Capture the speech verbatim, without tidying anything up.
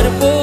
I'd